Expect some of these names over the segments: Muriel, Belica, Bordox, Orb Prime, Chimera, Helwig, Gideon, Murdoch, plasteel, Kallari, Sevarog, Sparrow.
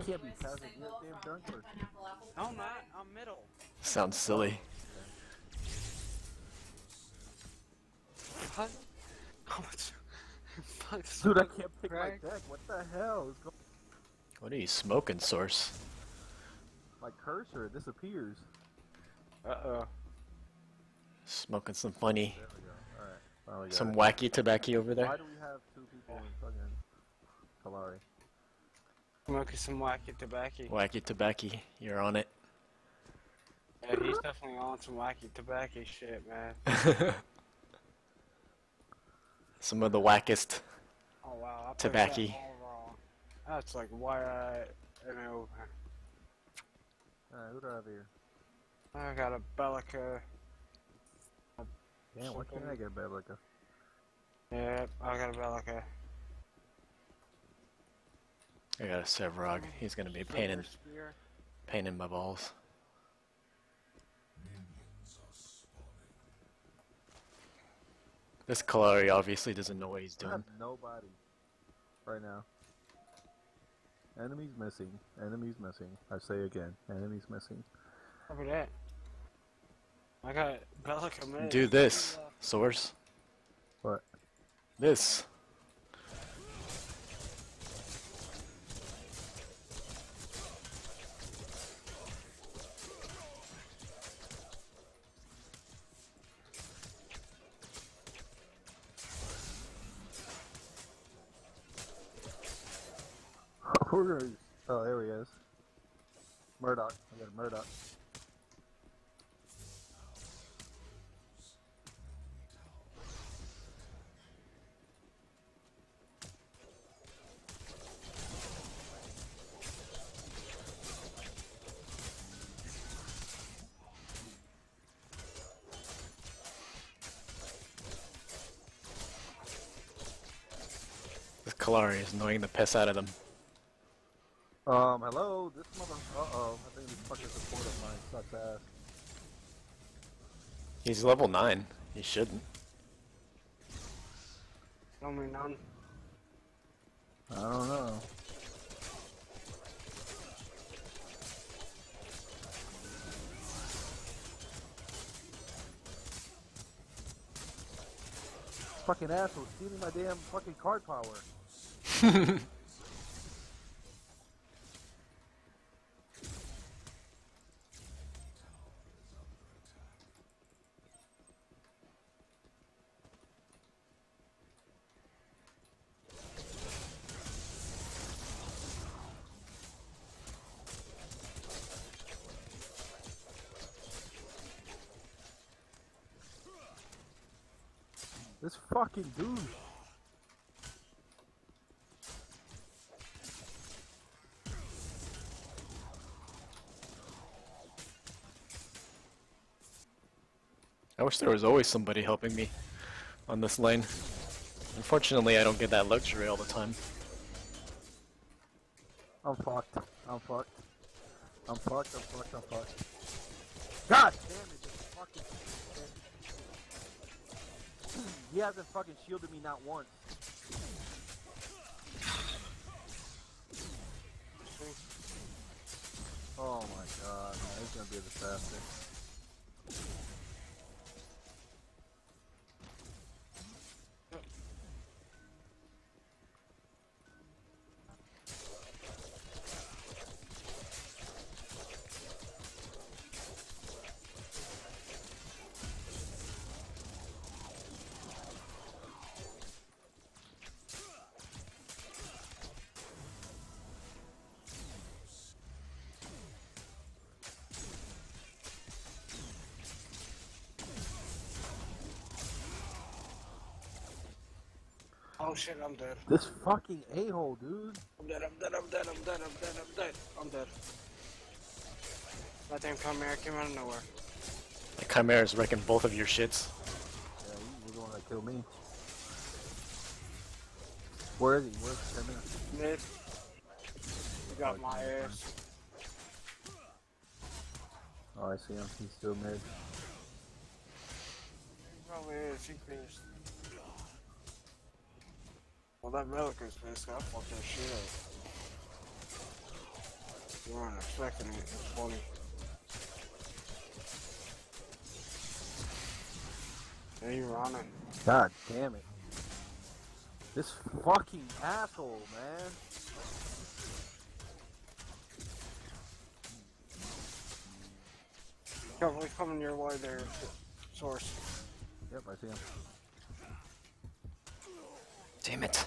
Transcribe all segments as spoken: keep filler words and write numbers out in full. You can't be passive, you're a damn dunker. No, I'm not. I'm middle. Sounds silly. What? How much? Dude, I can't pick crack. my deck. What the hell is going on? What are you smoking, Source? My cursor disappears. Uh-oh. Smoking some funny. There we go. All right. Finally some got wacky it. Tobacco over there. Why do we have two people in fucking Kallari? Smoking some wacky tobacco. Wacky tobacco. You're on it. Yeah, he's definitely on some wacky tobacco shit, man. Some of the wackest oh, wow. tobacco. That That's like why I am over. Alright, who do I have here? I got a Belica. Damn, what can I get, Belica? Yeah, I got a Belica. I got a Sevarog. He's gonna be painting, painting my balls. This Kallari obviously doesn't know what he's doing. I have nobody right now. Enemies missing. Enemies missing. I say again. Enemies missing. Over that. I got Belica. Do this, Source. What? This. Oh, there he is. Murdoch. I got a Murdoch. This Kallari is annoying the piss out of them. Um, hello, this mother- uh-oh, I think this fucking support of mine sucks ass. He's level nine, he shouldn't. Tell me none. I don't know. Fucking asshole, stealing my damn fucking card power. This fucking dude. I wish there was always somebody helping me on this lane. Unfortunately, I don't get that luxury all the time. I'm fucked. I'm fucked. I'm fucked. I'm fucked. I'm fucked. God damn it! This fucking. He hasn't fucking shielded me not once. Oh my god, man, he's gonna be a disaster. Oh shit, I'm dead. This fucking a-hole, dude. I'm dead, I'm dead, I'm dead, I'm dead, I'm dead, I'm dead, I'm dead. That damn Chimera came out of nowhere. The Chimera's wrecking both of your shits. Yeah, you were gonna kill me. Where is he? Where's the Chimera? Mid. You got oh, my ass. Oh, I see him. He's still mid. He probably is. He finished. Well, that Relic is pissed, so I fucked that shit up. You weren't expecting it, it's funny. Yeah, you're on it. God damn it. This fucking asshole, man. Careful, he's coming your way there, Source. Yep, I see him. Damn it.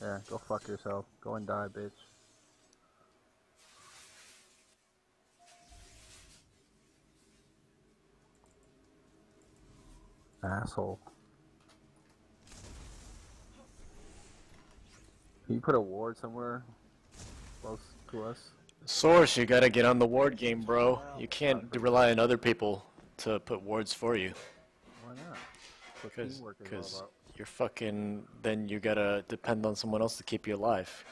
Yeah, go fuck yourself. Go and die, bitch. Asshole. Can you put a ward somewhere close to us? Source, you gotta get on the ward game, bro. You can't rely on other people to put wards for you. Why not? Because, because you're fucking. Then you gotta depend on someone else to keep you alive.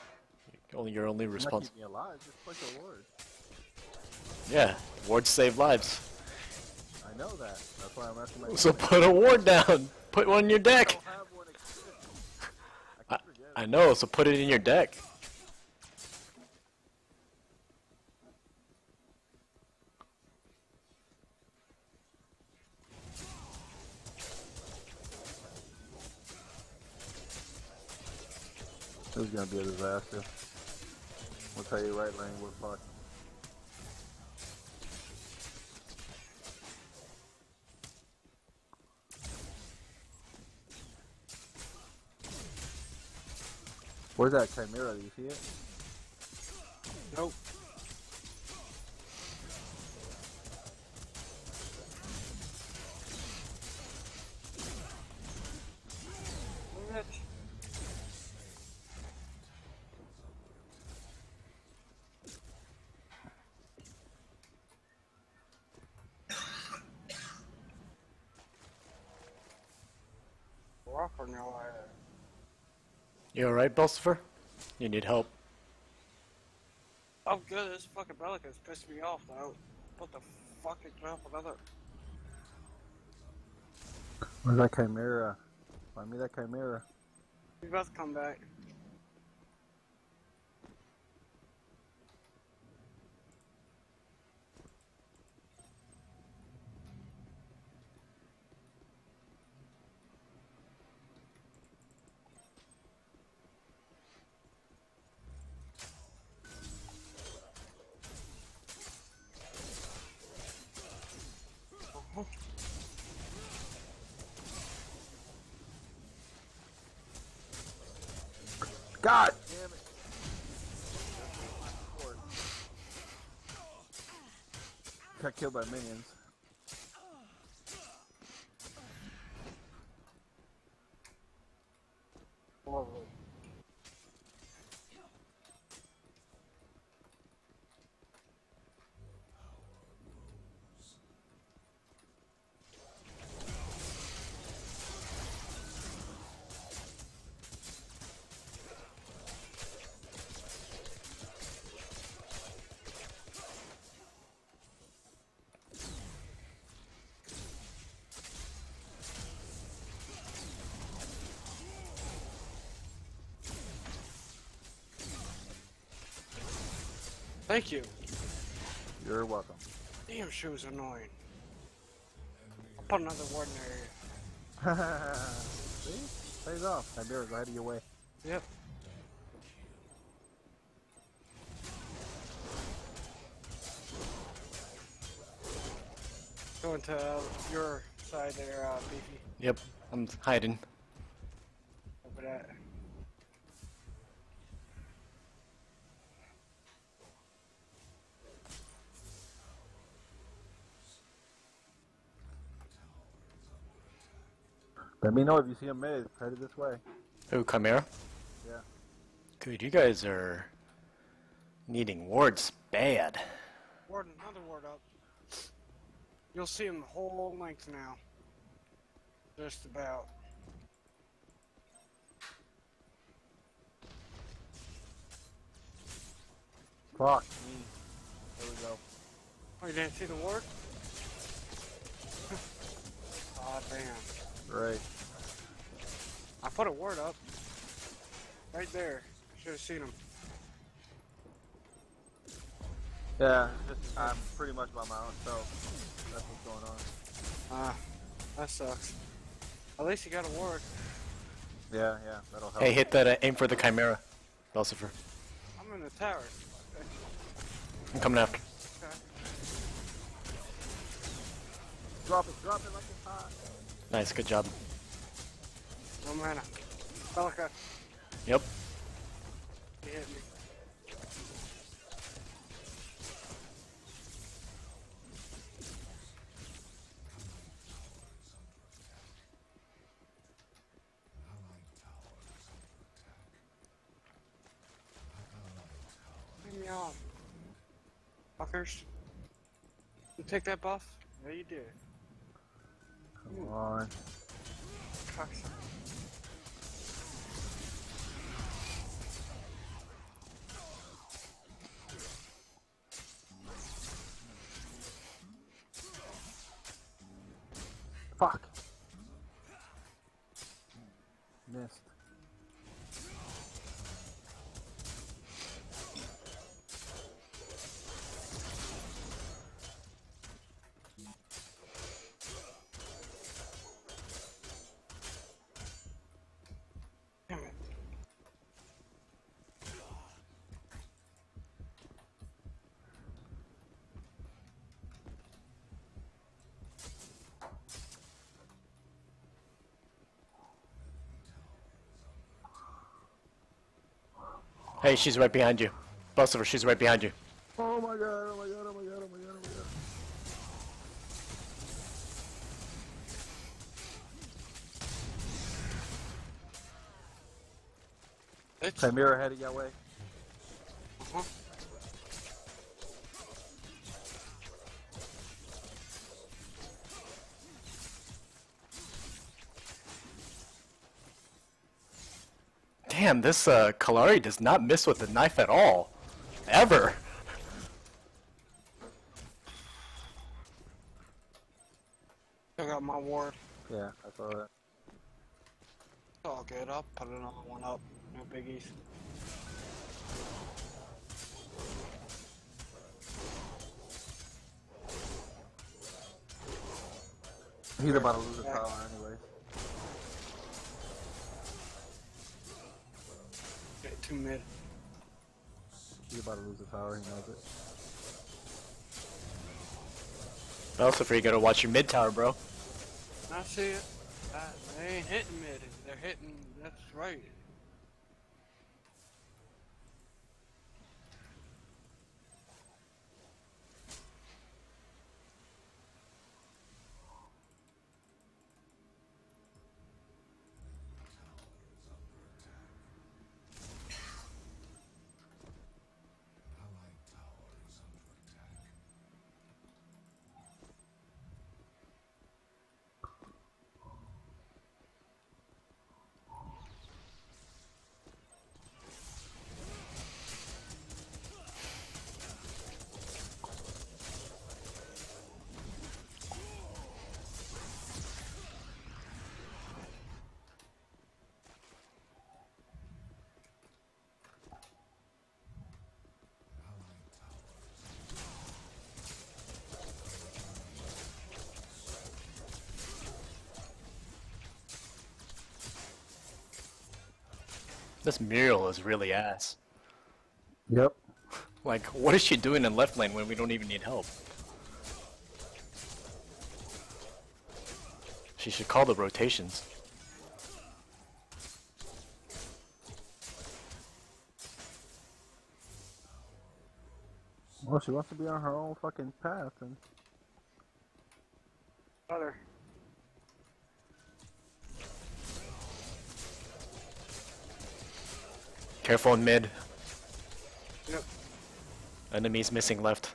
Only you're only responsible. Keep me alive. Just push a ward. Yeah, wards save lives. I know that. That's why I'm asking my so put a ward down. Put one in your deck. I, don't have one I, I, I know. So put it in your deck. This is gonna be a disaster. We'll tell you right lane, we're fucked. Where's that Chimera? Do you see it? Nope. You alright, Belsifer? You need help. I'm good, this fucking Belica's pissed me off though. What the fuck is up with another? Where's that Chimera? Find me that Chimera. You're about to come back. God damn it. Got killed by minions. Horrible. Thank you. You're welcome. Damn, she was annoying. I'll put another ward in there. Haha. See? Plays off. I dare it right out of your way. Yep. Going to uh, your side there, uh, Beefy. Yep. I'm hiding. Over that. Let me know if you see a mid, headed this way. Who, Chimera? Yeah. Dude, you guys are needing wards bad. Ward, another ward up. You'll see him the whole length now. Just about. Fuck me. There we go. Oh, you didn't see the ward? Aw, damn. Right. I put a ward up. Right there. Should have seen him. Yeah, just, I'm pretty much by my own self. That's what's going on. Ah, that sucks. At least you got a ward. Yeah, yeah, that'll help. Hey, hit that, uh, aim for the Chimera, Lucifer. I'm in the tower. I'm coming after. Okay. Drop it, drop it like it's hot. Nice, good job. One mana. Belica. Yep. He hit me. Leave me off. Fuckers. You take that buff? Yeah, you did. Come Ooh. on. Cocksucker. Fuck. Missed. Hey, she's right behind you. Lucifer, she's right behind you. Oh my god, oh my god, oh my god, oh my god, oh my god. It's Chimera headed your way. Uh-huh. Damn, this uh, Kallari does not miss with the knife at all. Ever. I got my ward. Yeah, I saw that. It's all good. I'll put another one up. No biggies. He's about to lose his power anyway. Too mid. He's about to lose the power, he knows it. Lucifer, you gotta watch your mid tower, bro. I see it. I, they ain't hitting mid, they're hitting, that's right. This Muriel is really ass. Yep. Like, what is she doing in left lane when we don't even need help? She should call the rotations. Well, she wants to be on her own fucking path and... Other. Careful in mid. Yep. Enemies missing left.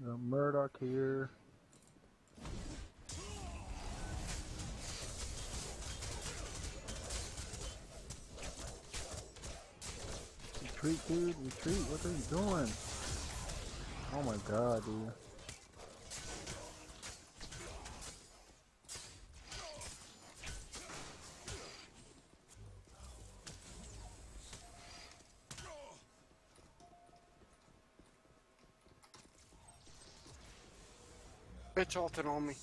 The Murdoch here. Retreat, dude, retreat. What are you doing? Oh my god, dude. bitch ulted on me.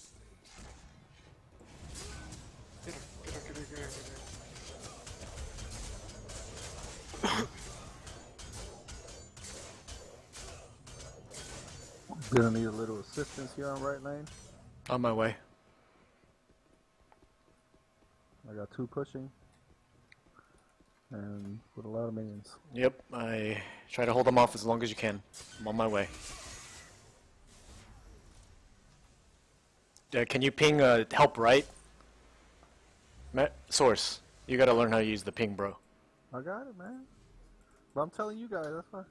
Get her, get her, get her, get her, get her. Gonna need a little assistance here on right lane. On my way. I got two pushing. And with a lot of minions. Yep, I try to hold them off as long as you can. I'm on my way. Uh, can you ping uh, help right? Matt, Source, you gotta learn how to use the ping, bro. I got it, man. But I'm telling you guys, that's fine.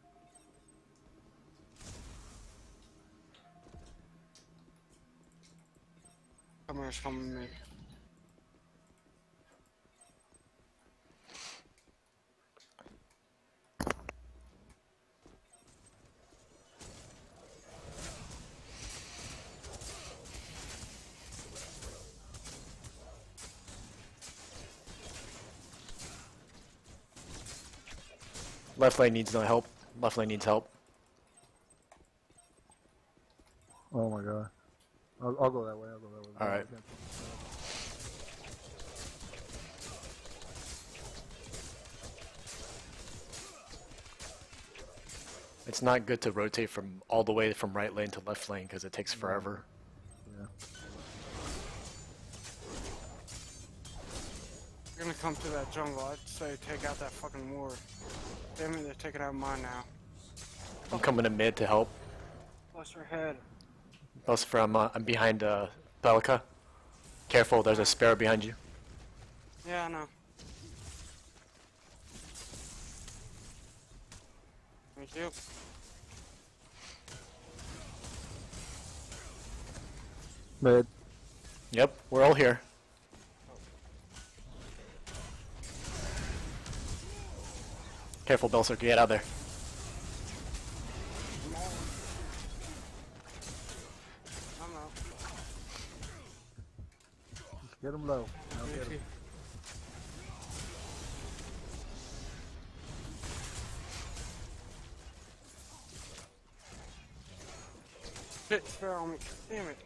Someone's coming to me. Left lane needs no help. Left lane needs help. Oh my god. I'll, I'll go that way, I'll go that way. Alright. It's not good to rotate from all the way from right lane to left lane because it takes forever. Yeah. You're gonna come to that jungle, I'd say take out that fucking ward. Damn it, they're taking out mine now. I'm coming to mid to help. Plus her head. Plus from, uh, I'm behind uh, Belica. Careful, there's a Sparrow behind you. Yeah, I know. Thank you. Mid. Yep, we're all here. Careful, Belica, get out of there. I'm out. Get him low. I'll get him. Shit, Sparrow on me. Damn it.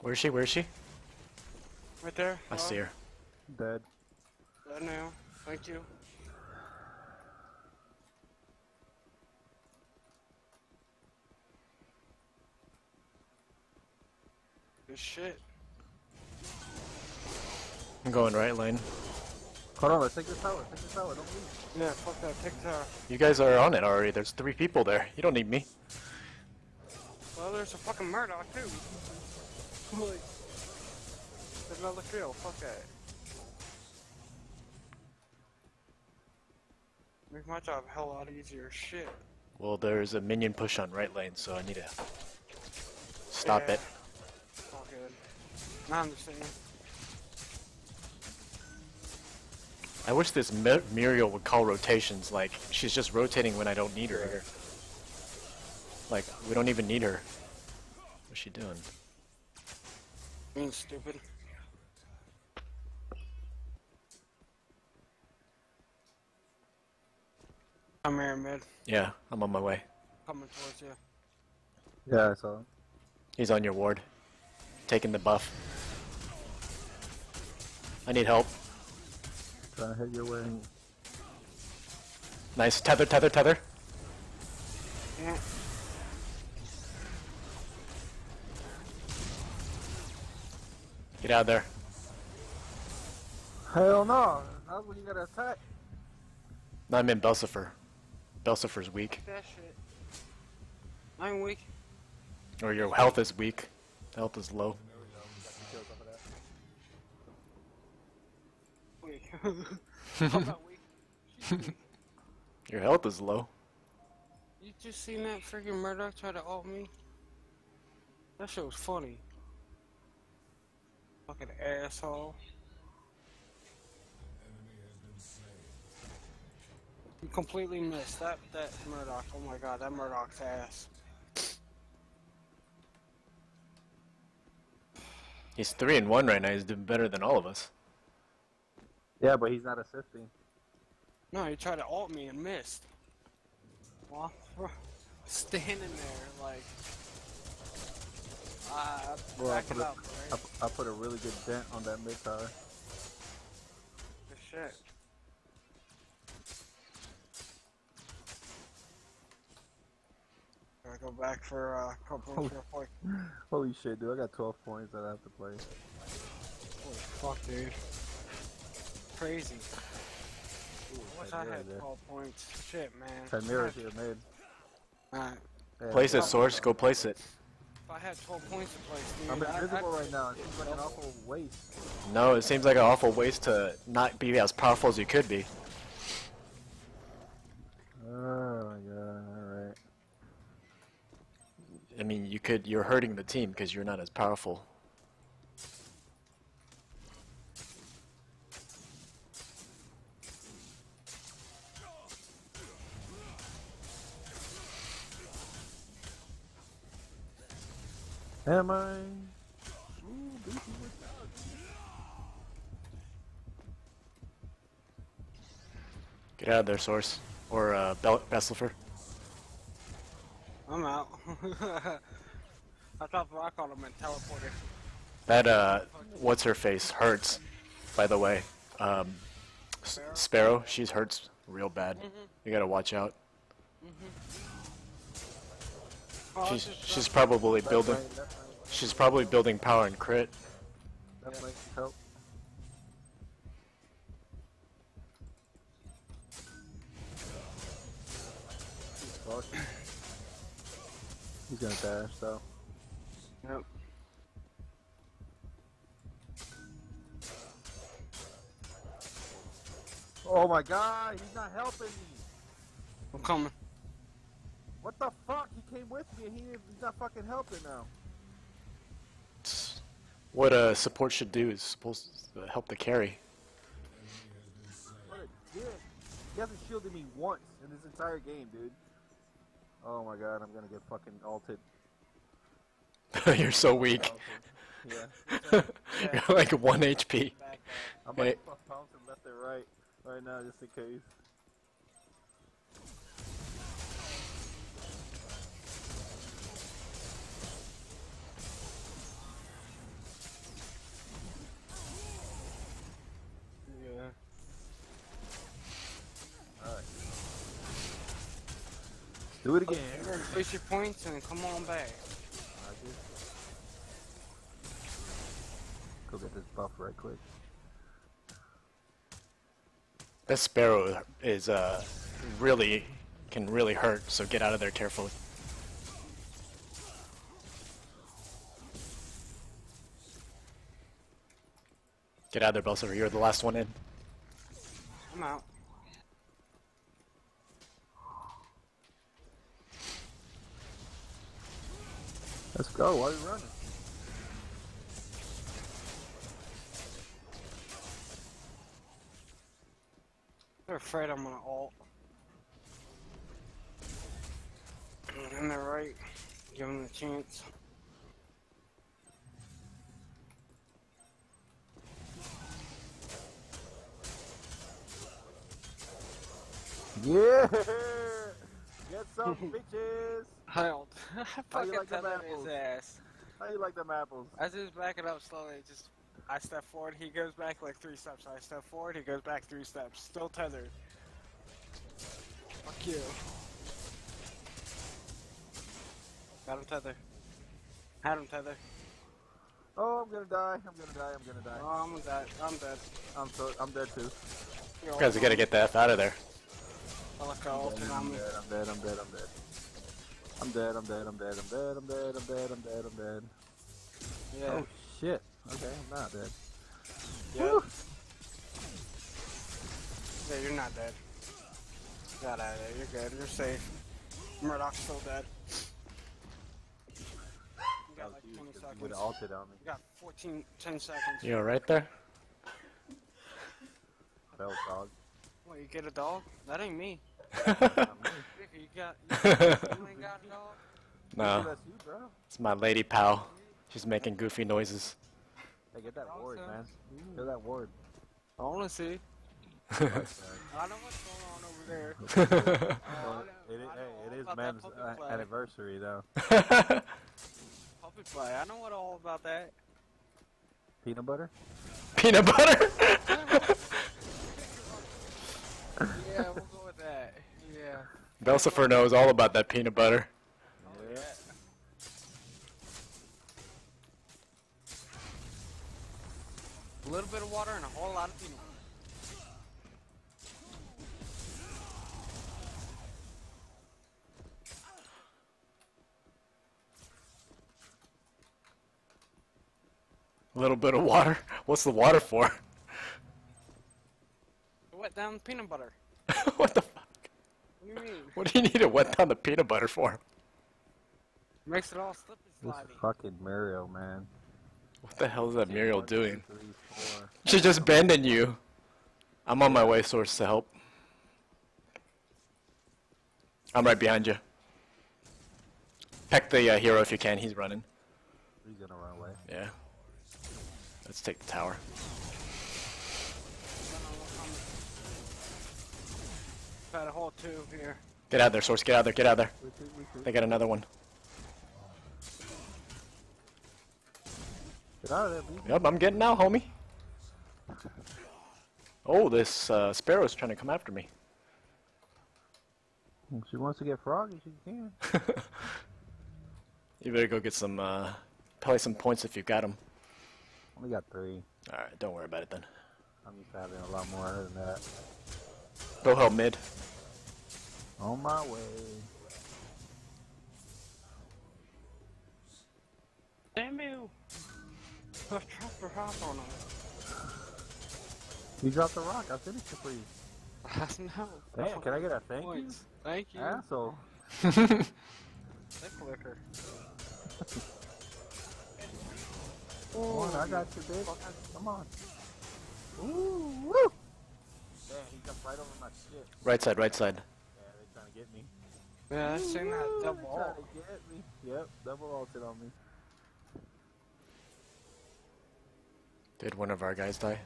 Where is she? Where is she? Right there. I see her. Dead. Dead now. Thank you. Shit. I'm going right lane. Hold on, let's take this tower, take this tower, don't leave. Yeah, fuck that, take the tower. You guys are on it already, there's three people there. You don't need me. Well, there's a fucking Murdoch too. Holy. There's another kill, fuck that. Make my job a hell of a lot easier, shit. Well, there's a minion push on right lane, so I need to stop yeah. it. I understand. I wish this Mur Muriel would call rotations, like, she's just rotating when I don't need her. Like, we don't even need her. What's she doing? Being stupid. I'm here, mid. Yeah, I'm on my way. Coming towards you. Yeah, I saw him. He's on your ward. Taking the buff. I need help. Trying to head your way. Nice. Tether, tether, tether. Yeah. Get out of there. Hell no. Not when you gotta attack. No, I'm in Belsifer. Belsifer's weak. That shit. I'm weak. Or your health is weak. Health is low. Your health is low. You just seen that freaking Murdoch try to ult me? That shit was funny. Fucking asshole. You completely missed that that Murdoch. Oh my god, that Murdoch's ass. He's three and one right now. He's doing better than all of us. Yeah, but he's not assisting. No, he tried to ult me and missed. Well, standing there like. Uh, well, I put, a, up, right? I, I put a really good dent on that mid tower. Good shit. Gotta go back for a couple holy, of points. Holy shit, dude! I got twelve points that I have to play. Holy fuck, dude! Crazy. Ooh, I wish I had twelve points. Shit, man. Chimera's here, mid. Alright. Yeah, place it, Source. Go place it. If I had twelve points to place, dude. I'm invisible right now. It seems like an awful waste. No, it seems like an awful waste to not be as powerful as you could be. Oh my god, alright. I mean, you could, you're hurting the team because you're not as powerful. Am I? Ooh, get out of there, Source. Or, uh, Besselfer. I'm out. I thought Brock on him and teleported. That, uh, what's her face? Hurts, by the way. Um, Sparrow? Sparrow, she's hurts real bad. Mm-hmm. You gotta watch out. Mm-hmm. She's, she's probably building. She's probably building power and crit. That might help. He's gonna dash though. Yep. Oh my god, he's not helping me. I'm coming. What the fuck? He came with me and he, he's not fucking helping now. What uh, support should do is supposed to help the carry. What a dick. He hasn't shielded me once in this entire game, dude. Oh my god, I'm gonna get fucking ulted. You're so weak. Yeah. You're like one H P. I'm like fuck pouncing left and right right now just in case. Yeah. Alright. Do it again. You're gonna place your points and come on back. Roger. Go get this buff right quick. This Sparrow is, uh, really, can really hurt, so get out of there carefully. Get out of there, Belser. You're the last one in. I'm out. Let's go. Why are you running? They're afraid I'm gonna ult. And they're right. Give them the chance. Yeah! Get some bitches! How you like them apples? His ass. How you like them apples? I just back it up slowly, just... I step forward, he goes back like three steps. I step forward, he goes back three steps. Still tethered. Fuck you. Got him tethered. Had him tethered. Oh, I'm gonna die, I'm gonna die, I'm gonna die. Oh, I'm gonna die. I'm dead. I'm, so, I'm dead too. You guys, we gotta get the F out of there. I'm dead, I'm dead, I'm dead, I'm dead. I'm dead, I'm dead, I'm dead, I'm dead, I'm dead, I'm dead, I'm dead, I'm dead. Oh shit. Okay, I'm not dead. Yeah. Yeah, you're not dead. Got out of there, you're good, you're safe. Murdoch's still dead. You got like twenty seconds. You got fourteen, ten seconds. You alright there? Bell dog. What, you get a dog? That ain't me. you got, you got, you ain't got a dog? No. That's you, bro. It's my lady pal. She's making goofy noises. Hey, get that ward, man. Mm. Get that ward. I wanna see. I don't know what's going on over there. uh, it, it, it, it is Mem's uh, anniversary, though. Puppy play. I know what all about that. Peanut butter? Peanut butter? Yeah, we'll go with that. Yeah. Belsifer knows all about that peanut butter. Oh, yeah. A little bit of water and a whole lot of peanut butter. A little bit of water? What's the water for? Wet down the peanut butter. What the fuck? What do you mean? What do you need to wet down the peanut butter for? Makes it all slippery slidey. This fucking Muriel, man. What the hell is that Muriel doing? three, four She's just bending you. I'm on my way, Source, to help. I'm right behind you. Peck the uh, hero if you can, he's running. He's gonna run away. Yeah. Let's take the tower. Got a whole tube here. Get out of there, Source. Get out of there. Get out of there. We could, we could. They got another one. Get out of there, baby. Yep, I'm getting out, homie. Oh, this uh, Sparrow is trying to come after me. If she wants to get froggy, she can. You better go get some, uh, probably some points if you got them. Only got three. Alright, don't worry about it then. I'm just having a lot more than that. Go help mid. On my way. Damn you! I dropped a rock on him. You dropped a rock, I finished it for you. I know. Damn, can I get a thank you? Thank you. Asshole. Sick liquor. Come on, I got you, babe. Come on. Ooh, woo! Damn, he jumped right over my shit. Right side, right side. Yeah, they're trying to get me. Yeah, that's saying that double ult. They're trying to get me. Yep, double ulted on me. Did one of our guys die?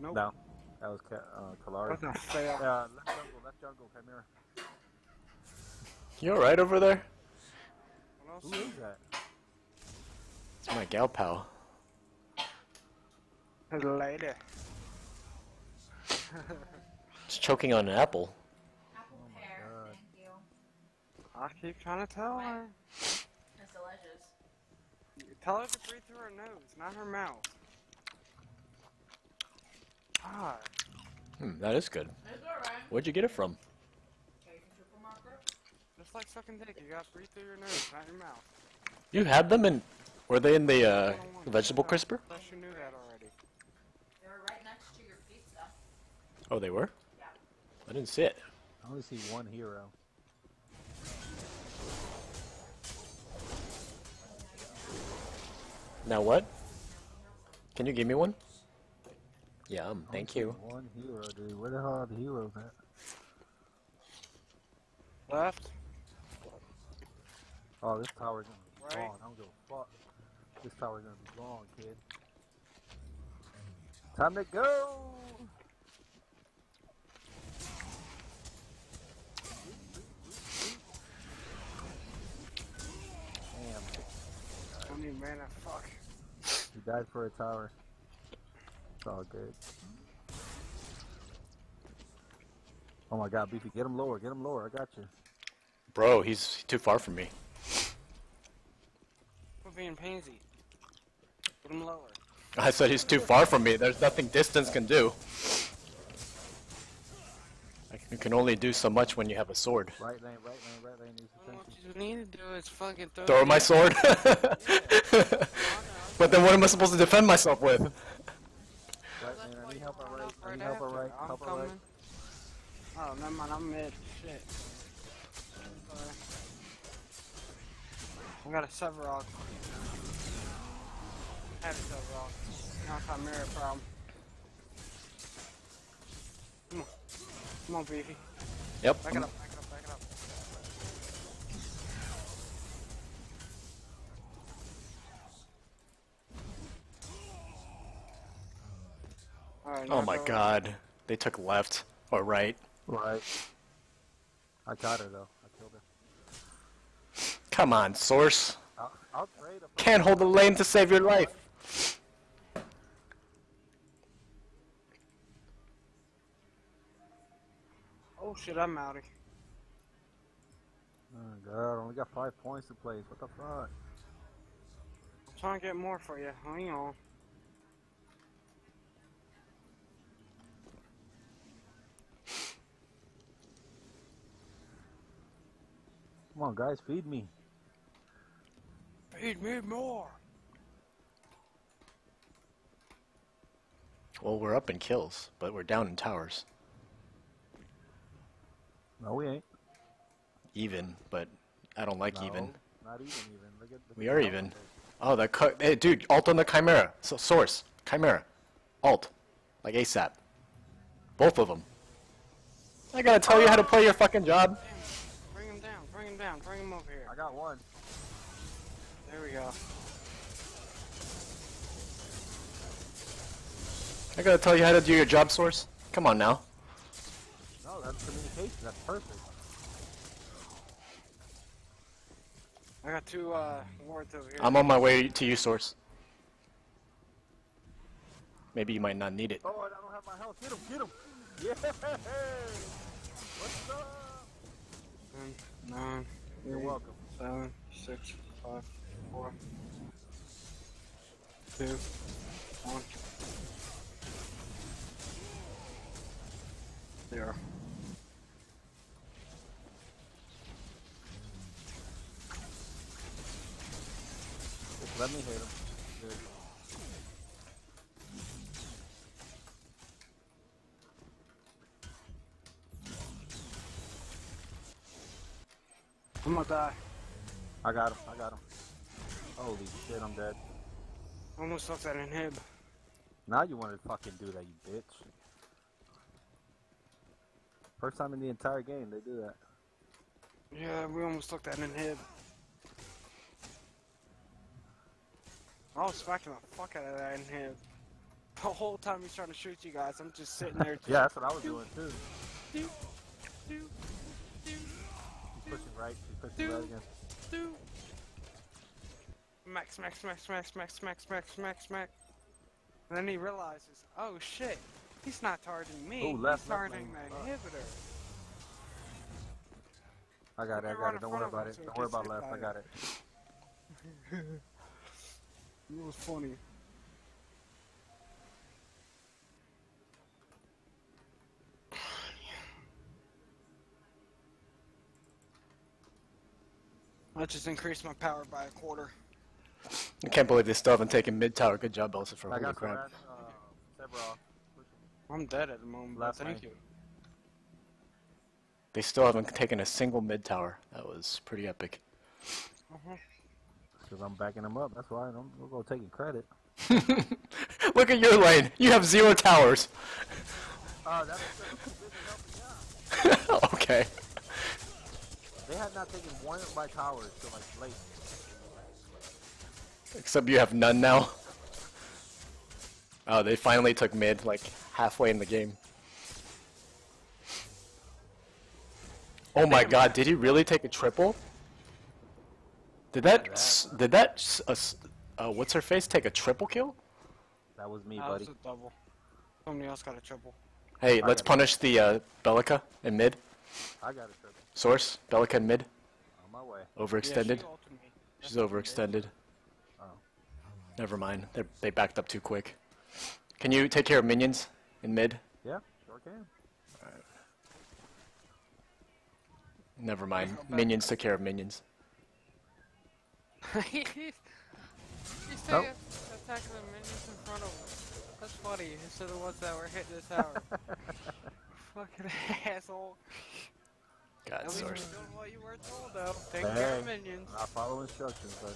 Nope. No. That was Ka uh, Kallari. What the fail? Uh, left jungle, left jungle, Chimera. You alright over there? What else? Who is that? It's my gal pal. Later. It's choking on an apple. Apple oh pear, God. Thank you. I keep trying to tell her. That's delicious. Tell her to breathe through her nose, not her mouth. Ah. Hmm, that is good. It's alright. Where'd you get it from? Just like sucking dick, you gotta breathe through your nose, not your mouth. You had them in... Were they in the uh, vegetable crisper? I thought you knew that already. They were right next to your pizza. Oh, they were? Yeah. I didn't see it. I only see one hero. Now what? Can you give me one? Yum, thank you. One hero, dude. Where the hell are the heroes at? Left. Oh, this tower's gonna be right. Gone. I don't give a fuck. This tower's gonna be gone, kid. Time to go! Damn. I mean, man, I fuck. He died for a tower. It's all good. Oh my god, Beefy, get him lower, get him lower, I got you. Bro, he's too far from me. We're being pansy. Put him lower. I said he's too far from me. There's nothing distance can do. I can, you can only do so much when you have a sword. Right lane, right lane, right lane. Well, what you need to do is fucking throw, throw my sword. But then what am I supposed to defend myself with? Right lane, I need help on right. I need help on right. Help on right. Oh, never mind. I'm mid. Shit. I got a Sevarog. I had a Sevarog. Now I got Mirror problem. Come on. Come on, Beefy. Yep. Back I'm... it up, back it up, back it up. Right, oh my god. Right. They took left or right. Right. I got her though. I killed her. Come on, Source. Uh, Can't hold the lane to save your life. Oh shit, I'm out of here. Oh god, only got five points to place. What the fuck? I'm trying to get more for you. Hang on. Come on, guys, feed me. Feed me more. Well, we're up in kills, but we're down in towers. No, we ain't. Even, but I don't like no, even. Not even, even. Look at the we are even. Page. Oh, the cu hey, dude, alt on the Chimera. So source, Chimera, alt, like ASAP. Both of them. I gotta tell you how to play your fucking job. Bring him down, bring him over here. I got one. There we go. I gotta tell you how to do your job, source. Come on now. No, that's communication, that's perfect. I got two uh, wards over here. I'm on my way to you, source. Maybe you might not need it. Oh, I don't have my health. Get him, get him! Yeah! What's up? Nine, you're welcome. Seven, six, five, four, two, one, zero. Just let me hit him. Good. I'm gonna die. I got him, I got him. Holy shit, I'm dead. Almost lost that inhib. Now you wanna fucking do that, you bitch. First time in the entire game they do that. Yeah, we almost took that inhib. I was smacking the fuck out of that inhib. The whole time he's trying to shoot you guys, I'm just sitting there. Just yeah, that's what I was doing too. Do, do, do. Pushing right, she's pushing right again. Do. Max, max, max, max, max, max, max, max, max. And then he realizes, oh shit, he's not targeting me. Ooh, left, he's targeting the inhibitor. I got it, I got it. Don't worry about it. Don't worry about left. I got it. It was funny. I just increased my power by a quarter. I can't believe they still haven't taken mid tower. Good job, Elsa, for holy crap. Uh, I'm dead at the moment. Last thank you. They still haven't taken a single mid tower. That was pretty epic. Uh-huh. Because I'm backing them up. That's why I'm we're gonna taking credit. Look at your lane. You have zero towers. Uh, that's yeah. Okay. They have not taken one of my towers till like late. Except you have none now. Oh, they finally took mid, like halfway in the game. Oh my god, did he really take a triple? Did that? S did that? Uh, uh, what's her face? Take a triple kill? That was me, buddy. That was a double. Somebody else got a triple. Hey, let's punish the uh, Belica in mid. I got a triple. Source, Belica in mid. On my way. Overextended. Yeah, she she's overextended. Oh. Never mind. They're, they backed up too quick. Can you take care of minions in mid? Yeah, sure can. All right. Never mind. Minions took care of minions. He's nope. Attacking the minions in front of us. That's funny. It's the ones that were hitting the tower. Fucking asshole. God, at source. Doing what you were told, though. Take Dang. Care of minions. I follow instructions, buddy.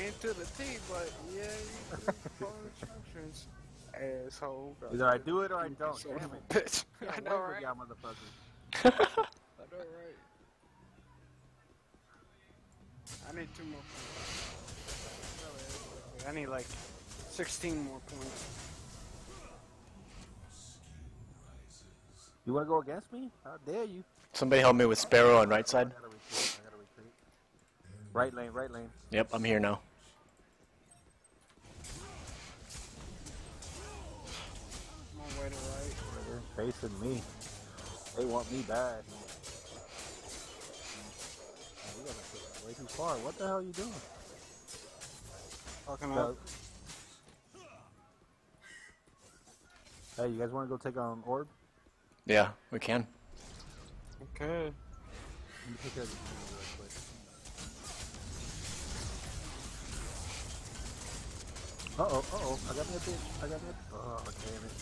They ain't to the T, but yeah, you follow instructions. Asshole. Brother. Either I do it or I don't. Damn it. Bitch. Yeah, I know, right? Y'all motherfuckers. I know, right? I need two more points. I need like sixteen more points. You wanna go against me? How dare you? Somebody help me with Sparrow on right side. I gotta retreat. I gotta retreat. Right lane, right lane. Yep, I'm here now. I'm on way to right. They're facing me. They want me bad. You gotta get way too far. What the hell are you doing? Fucking up. Hey, you guys want to go take on Orb? Yeah, we can. Okay. Uh oh, uh oh, I got me a bitch, I got me a bitch. Oh, damn it.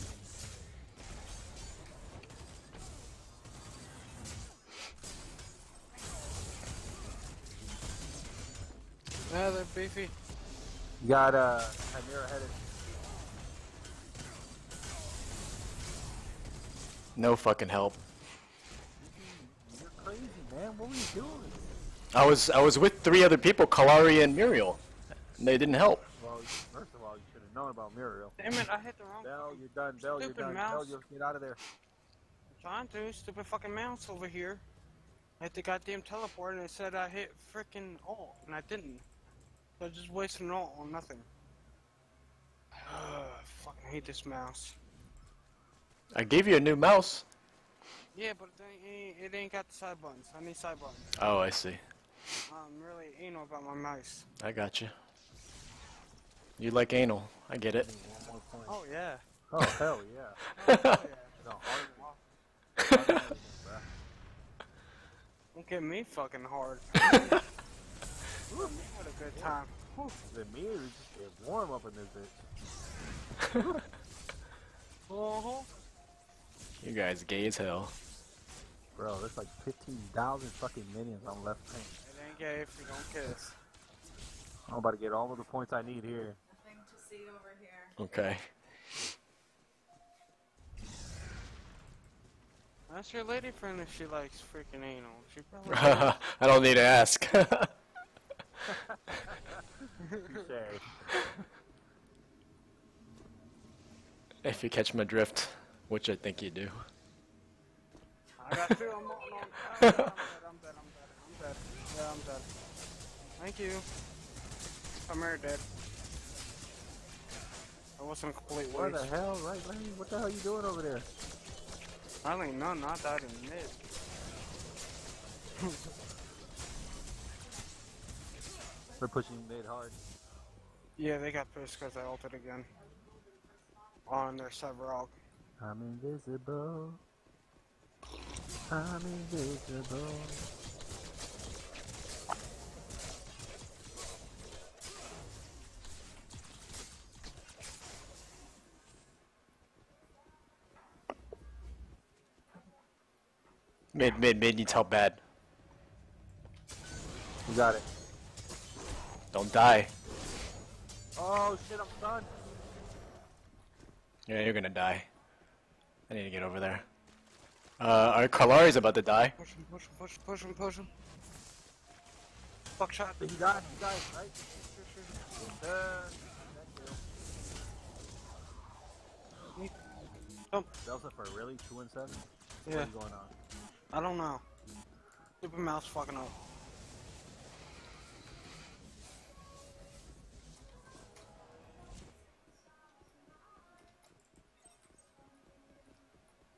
Ah, they're beefy. You got, uh, Chimera headed. No fucking help. You're crazy, man. What were you doing? I was, I was with three other people, Kallari and Muriel. And they didn't help. Well, first of all, you should have known about Muriel. Damn it, I hit the wrong Bell, you're done. Bell, you're done. Mouse. Bell, you'll get out of there. I'm trying to. Stupid fucking mouse over here. I hit the goddamn teleport and it said I hit freaking all, and I didn't. So I just wasted an all on nothing. Ugh, fucking hate this mouse. I gave you a new mouse. Yeah, but it ain't, it ain't got the side buttons. I need side buttons. Oh, I see. I'm really anal about my mouse. I got you. You like anal. I get it. Oh, yeah. Oh, hell yeah. Oh, hell yeah. Don't get me fucking hard. What a good time. The mirror is warm up in this bitch. Uh-huh. You guys gay as hell. Bro, there's like fifteen thousand fucking minions on left lane. It ain't gay if you don't kiss. I'm about to get all of the points I need here. Nothing to see over here. Okay. Ask your lady friend if she likes freaking anal. She probably does. I don't need to ask. If you catch my drift, which I think you do. I got two. I'm, not, I'm, dead, I'm dead. I'm dead. I'm dead. Yeah, I'm dead. Thank you. I'm here dead. I wasn't complete waste. What the hell, right lane? What the hell are you doing over there? I don't even know. Not that in mid. They're pushing mid hard. Yeah, they got pushed because I ulted again. On their Sevarog. I'm invisible. I'm invisible. Mid, mid, mid needs help bad. You got it. Don't die. Oh shit, I'm stunned. Yeah, you're gonna die. I need to get over there. Uh, our Kallari's about to die. Push him, push him, push him, push him, push him. Fuck shot. He died, he died, right? Sure, sure, sure. Uh, thank you. Oh. Delta for really? Two and seven? Yeah. What is going on? I don't know. Stupid mouse fucking up.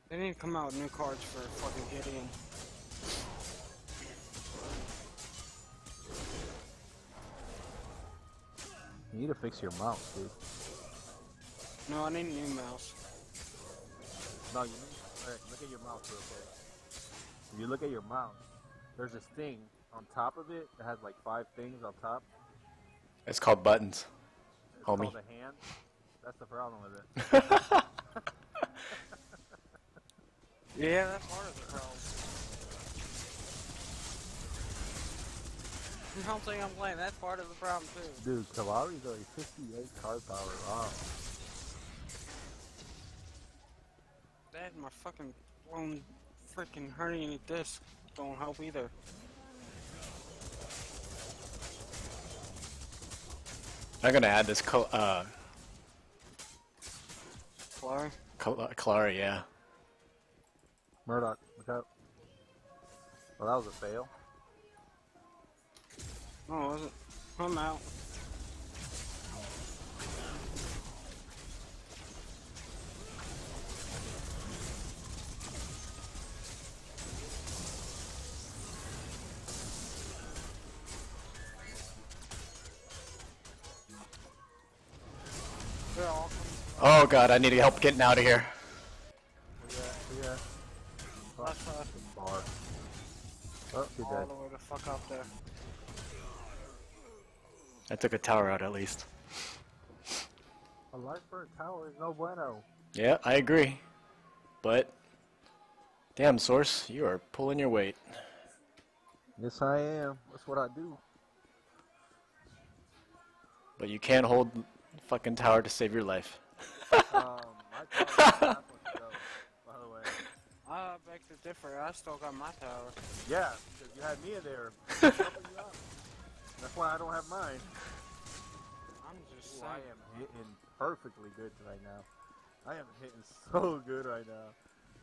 They need to come out with new cards for fucking Gideon. You need to fix your mouse, dude. No, I need a new mouse. No, you need to right, look at your mouse real quick. If you look at your mouse, there's this thing on top of it that has like five things on top. It's called buttons. It's homie. Called a hand. That's the problem with it. Yeah, that's part of the problem. I don't think I'm playing. That's part of the problem too. Dude, Kallari's only fifty-eight card power. Wow. That and my fucking blown freaking herniated disc don't help either. I'm gonna add this Kallari. Uh... Kallari? Kallari, yeah. Murdoch, look out. Well, that was a fail. Oh, was it? I'm out. Oh god, I need help getting out of here. Yeah, yeah. Left, left. Bar. Oh, you're dead. All the way the fuck up there. I took a tower out at least. A life for a tower is no bueno. Yeah, I agree. But damn, Source, you are pulling your weight. Yes, I am. That's what I do. But you can't hold fucking tower to save your life. um, I tower by the way. I beg to differ, I still got my tower. Yeah, because you had me in there. That's why I don't have mine. I'm just Ooh, I am hitting perfectly good right now. I am hitting so good right now.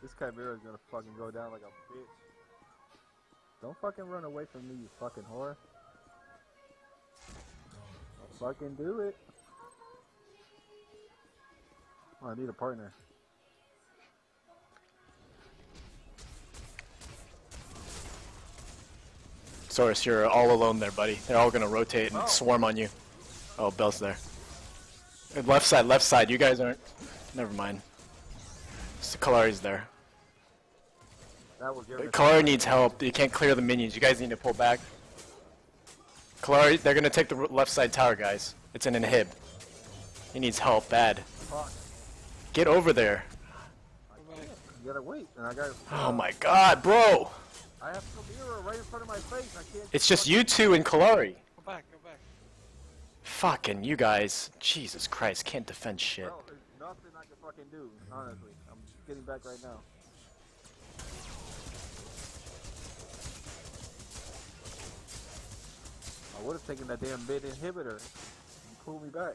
This Chimera is gonna fucking go down like a bitch. Don't fucking run away from me, you fucking whore. Don't fucking do it. Oh, I need a partner. Source, you're all alone there, buddy. They're all gonna rotate and oh. swarm on you. Oh, Bell's there. Left side, left side. You guys aren't. Never mind. Kallari's there. Kallari needs help. You can't clear the minions. You guys need to pull back. Kallari, they're gonna take the left side tower, guys. It's an inhib. He needs help bad. Fuck. Get over there. You gotta wait, and I gotta, uh, oh my god, bro! I have Chimera right in front of my face. I can't. It's just you two and Kallari. Go back, go back. Fucking you guys. Jesus Christ, can't defend shit. Bro, there's nothing I can fucking do, honestly. I'm just getting back right now. I would have taken that damn mid inhibitor and pulled me back.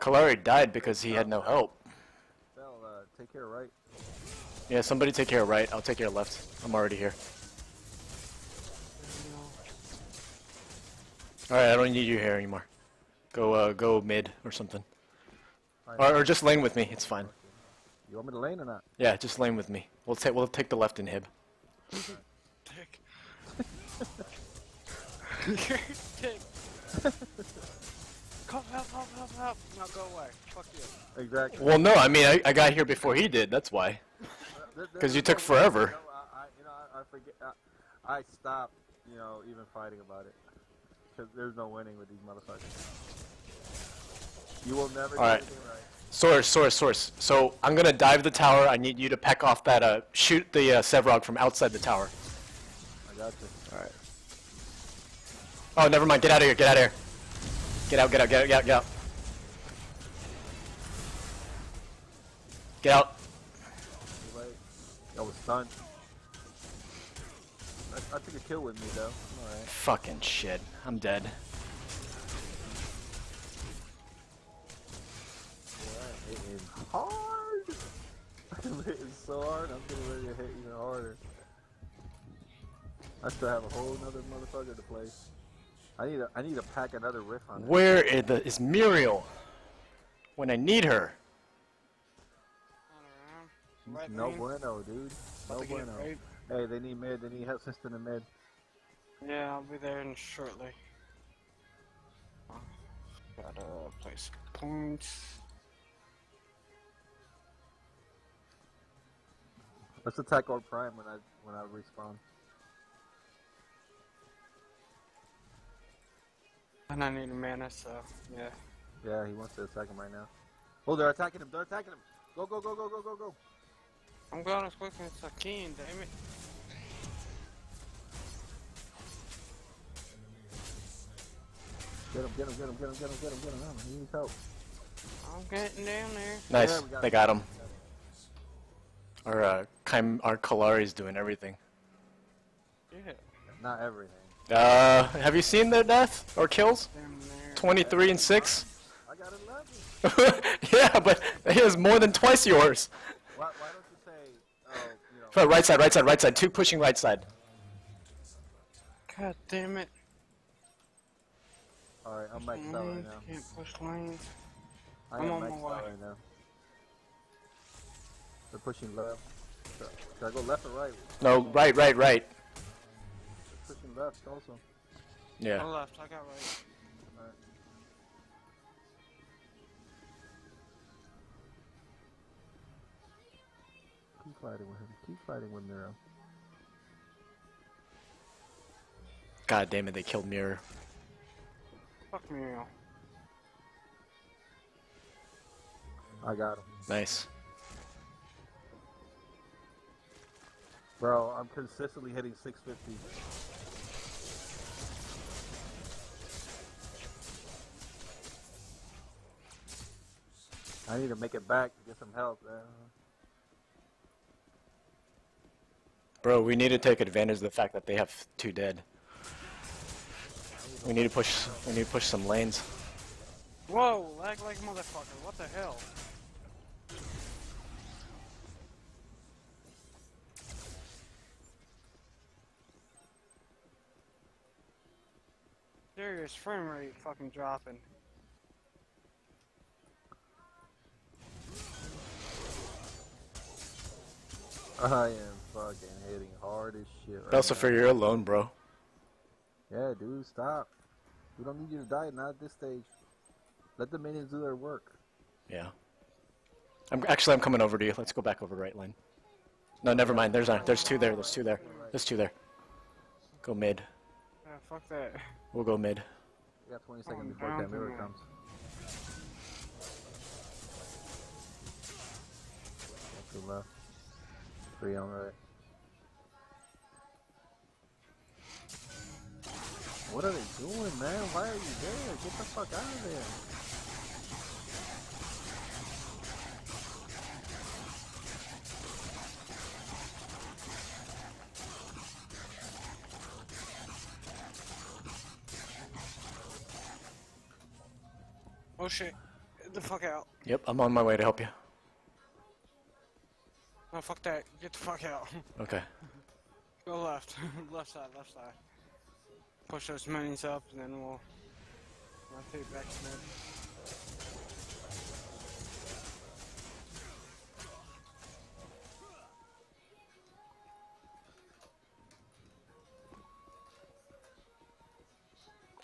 Kallari died because he had no help. Well, uh, take care of right. Yeah, somebody take care of right. I'll take care of left. I'm already here. Alright, I don't need you here anymore. Go uh, go mid or something. Or, or just lane with me, it's fine. You want me to lane or not? Yeah, just lane with me. We'll, ta we'll take the left inhib. Dick. Dick. Help, help, help, help, help. No, go away. Fuck you. Exactly. Well, no, I mean, I, I got here before he did, that's why. Because you took forever. I, I, you know, I, I forget. I, I stopped, you know, even fighting about it. Because there's no winning with these motherfuckers. You will never All right. do anything right. Source, source, source. So, I'm going to dive the tower. I need you to peck off that, uh, shoot the uh, Sevarog from outside the tower. I got you. Alright. Oh, never mind. Get out of here. Get out of here. Get out, get out, get out, get out, get out. Get out. I was stunned. I, I took a kill with me, though. I'm alright. Fucking shit. I'm dead. Yeah, it is hard. It is so hard, I'm getting ready to hit even harder. I still have a whole nother motherfucker to play. I need to, I need to pack another riff on it. Where is, the, is Muriel when I need her? I don't know. Right no lane. Bueno, dude. No bueno. Right. Hey, they need mid. They need help system in mid. Yeah, I'll be there in shortly. Gotta place points. Let's attack Orb Prime when I when I respawn. And I need a mana, so, yeah. Yeah, he wants to attack him right now. Oh, they're attacking him, they're attacking him! Go, go, go, go, go, go, go! I'm going as quick as I can, damn it. Get him, get him, get him, get him, get him, get him, get him, get him, he needs help. I'm getting down there. Nice, yeah, got they him. got him. Our, uh, Chim our Kallari's doing everything. Yeah. Not everything. Uh, have you seen their death or kills? Twenty-three and six. I got eleven. Yeah, but he has more than twice yours. Why, why don't you say? Uh, you know. Right side, right side, right side. Two pushing right side. God damn it. Alright, I'm maxed out right now. Can't push lanes. I I'm am on maxed my out right now. They're pushing left. Should I go left or right? No, right, right, right. They're pushing left also. Yeah. I'm left, I got right. Alright. Keep fighting with him. Keep fighting with Muriel. God damn it, they killed Muriel. Fuck Muriel. I got him. Nice. Bro, I'm consistently hitting six fifty. I need to make it back to get some help, man. Bro, we need to take advantage of the fact that they have two dead. We need to push. We need to push some lanes. Whoa, lag like motherfucker! What the hell? Serious frame rate fucking dropping. I am fucking hitting hard as shit right Belsa, for you're alone, bro. Yeah, dude, stop. We don't need you to die, not at this stage. Let the minions do their work. Yeah. I'm actually I'm coming over to you. Let's go back over right lane. No, never mind. There's not. There's two there. There's two there. There's two there. Go mid. Yeah, fuck that. We'll go mid. We got twenty seconds before Chimera comes. Two left. Three on right. What are they doing, man? Why are you there? Get the fuck out of there. Oh shit. Get the fuck out. Yep, I'm on my way to help you. No, fuck that. Get the fuck out. Okay. Go left. Left side, left side. Push those minions up, and then we'll... I'll take back to mid.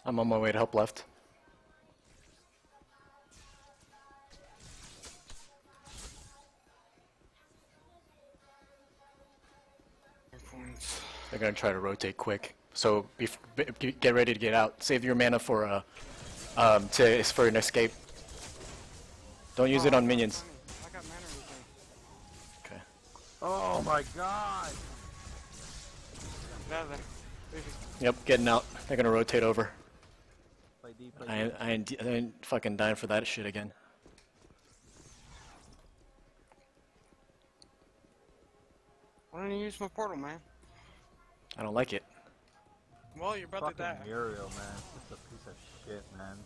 I'm on my way to help left. They're gonna try to rotate quick. So be be get ready to get out. Save your mana for a um, to for an escape. Don't use oh, it on minions. I got mana everything. Okay. Oh my God. Yep, getting out. They're gonna rotate over. Play D, play D. I, I, ain't, I ain't fucking dying for that shit again. Why don't you use my portal, man? I don't like it. Well, you're about fucking to die. Muriel, man. Just a piece of shit, man.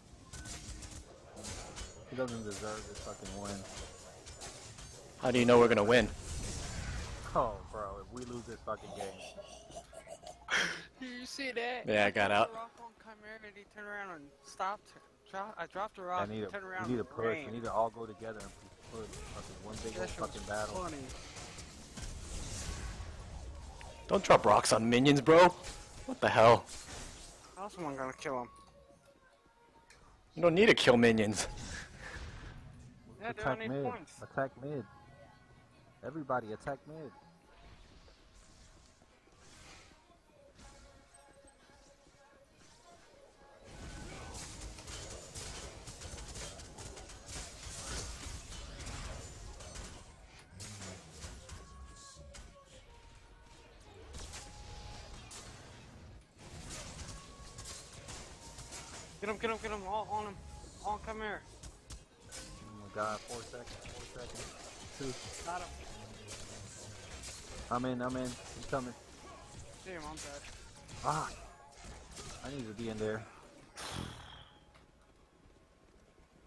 He doesn't deserve this fucking win. How do you know we're gonna win? Oh, bro, if we lose this fucking game. Did you see that? Yeah, I got out. I dropped her off on Chimera and he turned around and stopped her. Dro I dropped her off and turned around. We need to push. We need to all go together and push. Fucking one big old fucking battle. Funny. Don't drop rocks on minions, bro. What the hell? How's someone gonna kill him? You don't need to kill minions. Yeah, they don't need mid. Points. Attack mid. Everybody attack mid. Get him, get him, get him, all on him, all come here. Oh my God, four seconds, four seconds, two. Got him. I'm in, I'm in, he's coming. Damn, I'm dead. Ah, I need to be in there.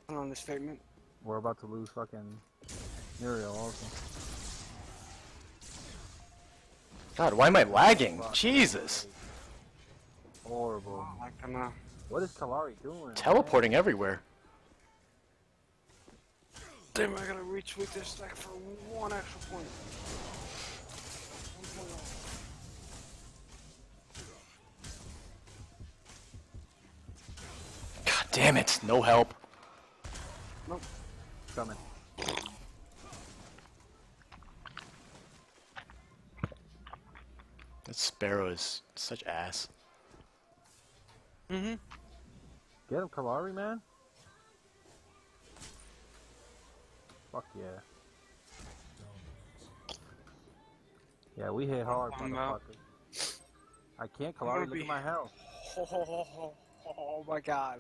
Hold on this statement. We're about to lose fucking Muriel also. God, why am I lagging? Jesus. horrible. I like them now. What is Kallari doing? Teleporting man? everywhere. Damn, I gotta reach with this stack for one extra point. One point off. Damn it, no help. Nope. Coming. That Sparrow is such ass. Mm-hmm. Get him, Kallari, man. Fuck yeah. Yeah, we hit hard, motherfucker. I can't, Kallari, look at my health. Oh, oh my god.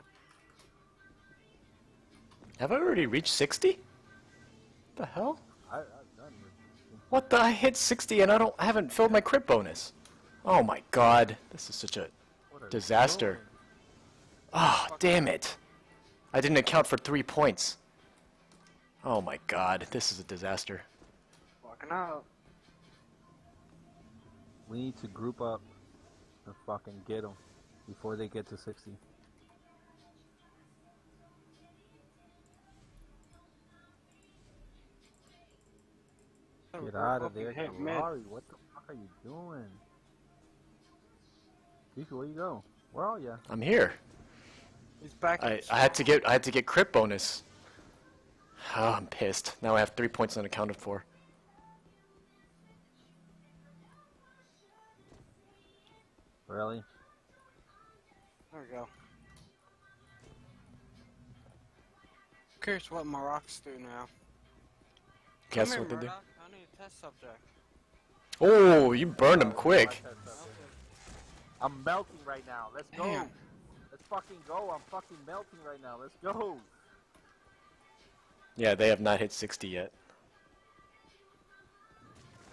Have I already reached sixty? The hell? I, I've done it. What the? I hit sixty and I don't. I haven't filled my crit bonus. Oh my god! This is such a disaster. Ah, oh, damn it! I didn't account for three points. Oh my god! This is a disaster. Fucking out. We need to group up and fucking get them before they get to sixty. Get out of there, Kallari. What the fuck are you doing? Keisha, where you go? Where are you? I'm here. He's back. I, I had to get I had to get crit bonus. Oh, I'm pissed. Now I have three points unaccounted for. Really? There we go. I'm curious what Murdoch's do now. Guess Come what here, they Murdoch. do? I need a test subject. Oh, you burned him quick. I'm melting right now. Let's go. Damn. Let's fucking go. I'm fucking melting right now. Let's go. Yeah, they have not hit sixty yet.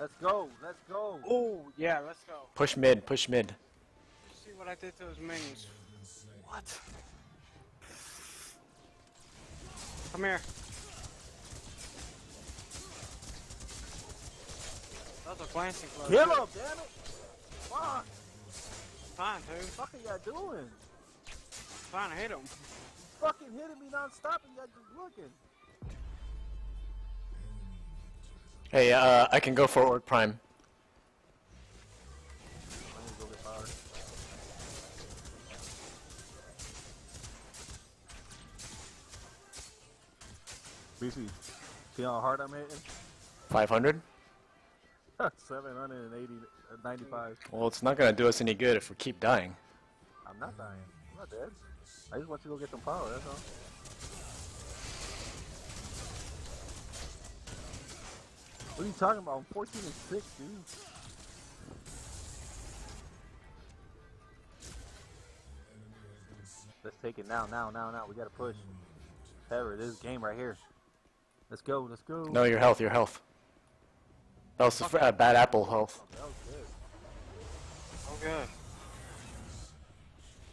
Let's go. Let's go. Oh, yeah, let's go. Push mid. Push mid. See what I did to those minions. What? Come here. That was a glancing blow. Kill him, damn it! Fuck! Fine, dude. What the fuck are y'all doing? Fine, I hit him. He's fucking hitting me non-stop and y'all just looking. Hey, uh, I can go for Orb Prime. I need to go get power. B C, see how hard I'm hitting? five hundred? seven hundred eighty, ninety-five. Well, it's not gonna do us any good if we keep dying. I'm not dying. I'm not dead. I just want you to go get some power, that's all. What are you talking about? I'm fourteen and six, dude. Let's take it now, now, now, now. We gotta push. Ever, this game right here. Let's go, let's go. No, your health, your health. That was a uh, bad apple health. That was good. Oh good.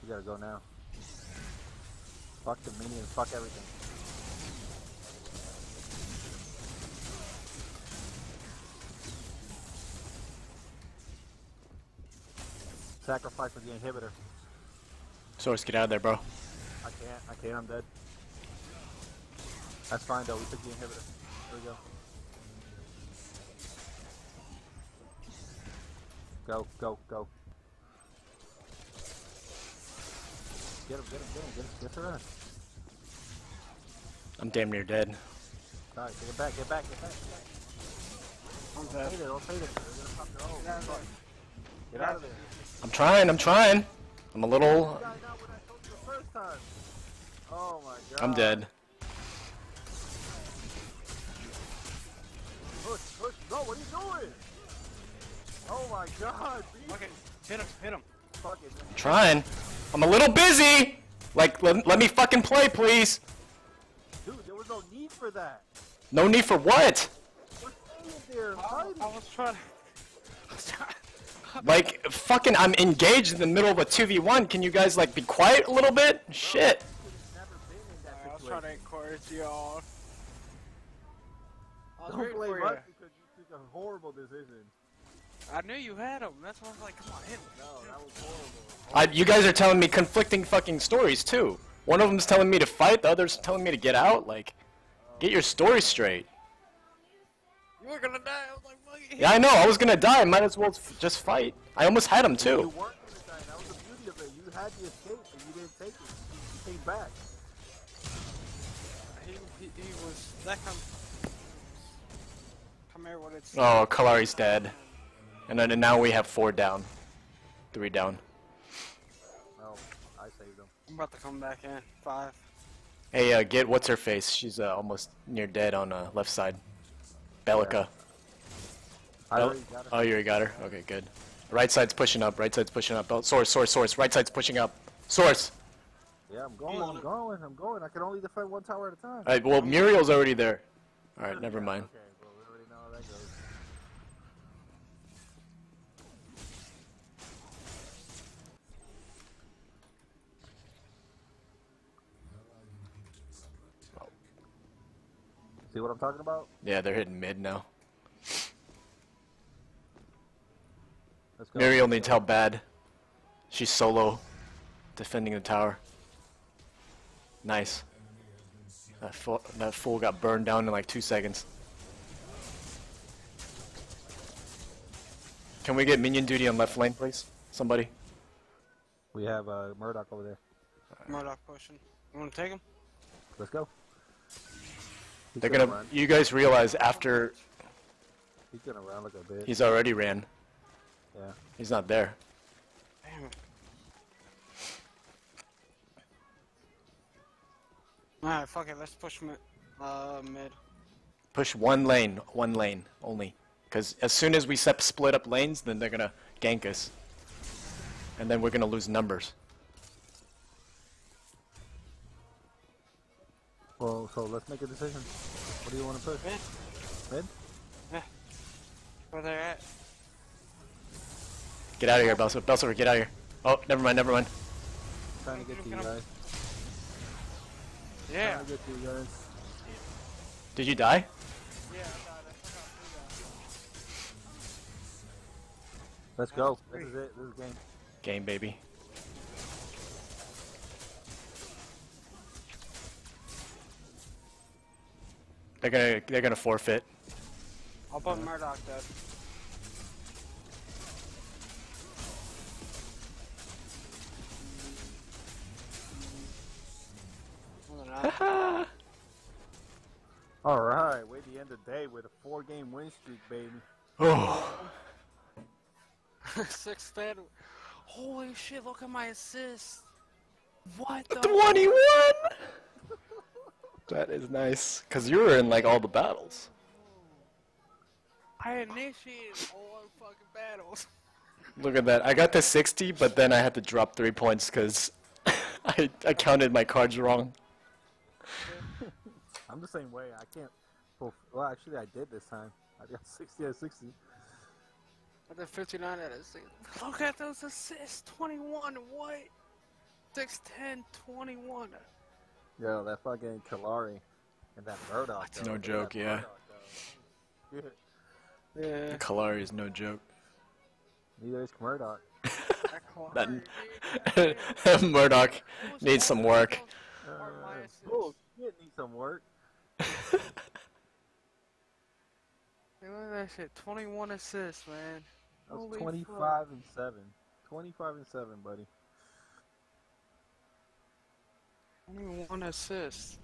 We gotta go now. Fuck the minions, fuck everything. Sacrifice for the inhibitor. Source, get out of there, bro. I can't, I can't, I'm dead. That's fine though, we took the inhibitor. There we go. Go, go, go. Get him, get him, get him, get him, get her out. I'm damn near dead. Alright, get back, get back, get back, get back. I'm dead. Don't say this, don't say this. They're gonna get out of there. Get out of there. I'm trying, I'm trying. I'm a little... Oh my god. I'm dead. Push, push, go, what are you doing? Oh my god, okay, hit him, hit him. Fuck it. I'm trying. I'm a little busy! Like, let, let me fucking play, please! Dude, there was no need for that. No need for what? We're staying there, I, I was trying to... Like, fucking, I'm engaged in the middle of a two v one. Can you guys, like, be quiet a little bit? Bro, shit. Never been in that I was trying to encourage y'all. Don't blame us because you took a horrible decision. I knew you had him. That's why I was like, come on, hit him. No, that was horrible. I, you guys are telling me conflicting fucking stories too. One of them's telling me to fight, the other's telling me to get out. Like, get your story straight. You were gonna die. I was like, fuck it. Yeah, I know. I was gonna die. Might as well f just fight. I almost had him too. You weren't gonna die. That was the beauty of it. You had the escape, and you didn't take it. You came back. He, he, he was that kind of... Come here, what it's... Oh, Kallari's dead. And then and now we have four down. Three down. Oh, I saved him. I'm about to come back in. Five. Hey, uh, get what's her face? She's uh, almost near dead on uh, left side. Belica. Yeah. Bel oh, you already got her? Okay, good. Right side's pushing up. Right side's pushing up. Oh, source, source, source. Right side's pushing up. Source! Yeah, I'm going. I'm going. I'm going. I can only defend one tower at a time. Alright, well, Muriel's already there. Alright, never mind. Okay, well, we already know how that goes. Oh. See what I'm talking about? Yeah, they're hitting mid now. Let's go. Muriel needs help bad. She's solo defending the tower. Nice. That fool, that fool got burned down in like two seconds. Can we get minion duty on left lane, please? Somebody. We have uh, Murdoch over there. Right. Murdoch pushing. You want to take him? Let's go. He's They're gonna. gonna you guys realize after. He's gonna run like a bitch. He's already ran. Yeah. He's not there. Damn it. Alright, fuck it, let's push mid. Uh, mid. Push one lane, one lane only. Because as soon as we split up lanes, then they're gonna gank us. And then we're gonna lose numbers. Well, so let's make a decision. What do you want to push? Mid? Mid? Yeah. Where they're at. Get out of here, Belsover. Belsover, get out of here. Oh, never mind, never mind. I'm trying to get to you guys. Yeah. You guys. Did you die? Yeah, I died. I forgot. Let's go. This is it. This is game. Game, baby. They're gonna, they're gonna forfeit. I'll put Murdoch dead. Alright, we're at the end of the day with a four game win streak, baby. Oh. Six fan. Holy shit, look at my assist. What the? twenty-one! That is nice. Because you were in like all the battles. I initiated all the fucking battles. Look at that. I got to sixty, but then I had to drop three points because I, I counted my cards wrong. I'm the same way. I can't. Well, actually, I did this time. I got sixty out of sixty. I got fifty-nine out of sixty. Look at those assists. twenty-one. What? six, ten, twenty-one. Yo, that fucking Kallari and that Murdoch. It's no joke, yeah. Murdoch, yeah. Yeah. Kallari is no joke. Neither is Murdoch. that that, that Murdoch needs some work. Uh, oh, shit, needs some work. Look at that shit, twenty-one assists, man. That was twenty-five and seven. twenty-five and seven, buddy. twenty-one assists.